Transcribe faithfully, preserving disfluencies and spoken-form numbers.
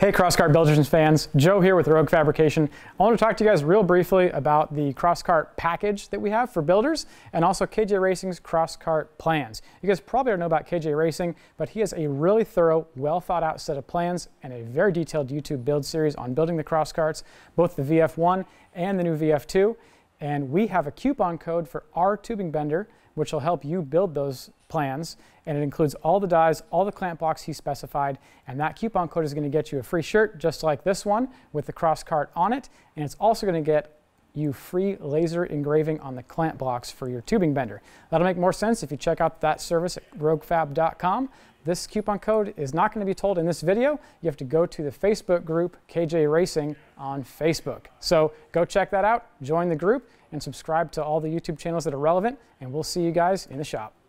Hey CrossCart Belgians fans, Joe here with Rogue Fabrication. I want to talk to you guys real briefly about the CrossCart package that we have for builders and also K J Racing's CrossCart plans. You guys probably don't know about K J Racing, but he has a really thorough, well thought out set of plans and a very detailed YouTube build series on building the CrossCarts, both the V F one and the new V F two. And we have a coupon code for our tubing bender, which will help you build those plans, and it includes all the dies, all the clamp blocks he specified, and that coupon code is going to get you a free shirt just like this one with the CrossCart on it, and it's also going to get you free laser engraving on the clamp blocks for your tubing bender. That'll make more sense if you check out that service at rogue fab dot com. This coupon code is not going to be told in this video. You have to go to the Facebook group K J Racing on Facebook. So go check that out, join the group, and subscribe to all the YouTube channels that are relevant, and we'll see you guys in the shop.